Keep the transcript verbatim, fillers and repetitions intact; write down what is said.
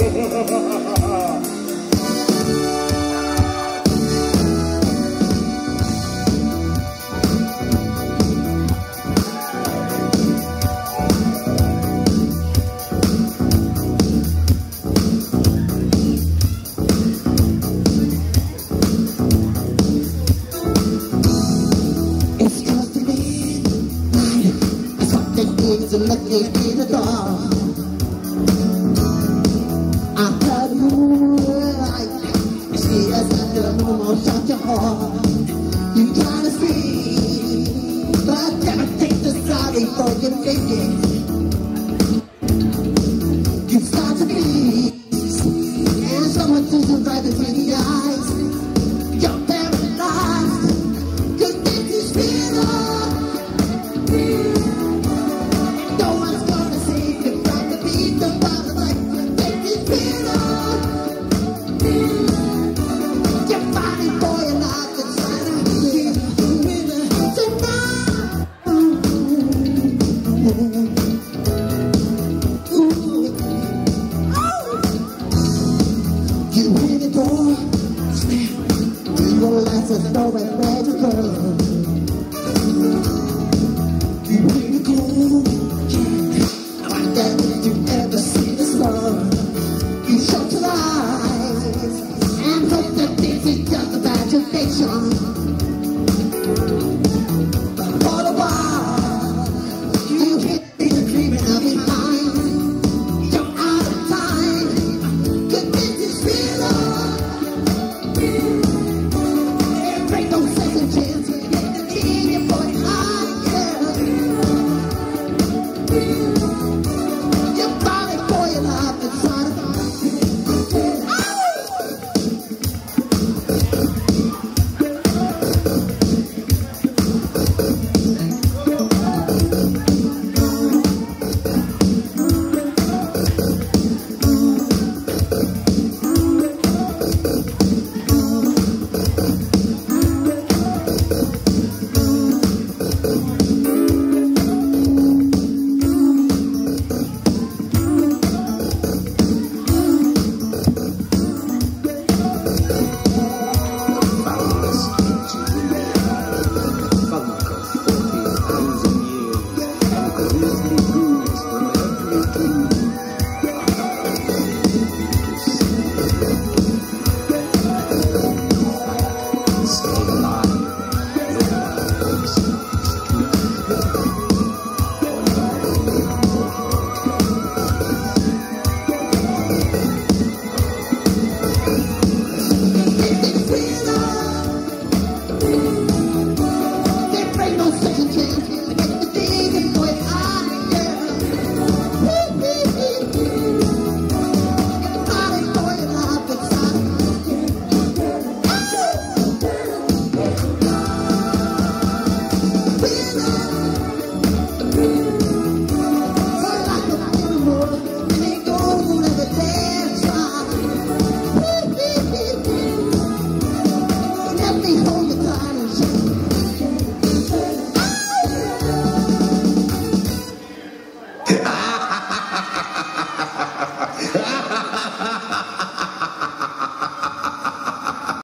To let me be the dog. I heard moonlight. She has got the moon shot your heart. You try to see, but gotta take the sorry for your thinking. You start to bleed, and someone sees you right between the eyes. You're paralyzed. You think you feel it. With no and magical.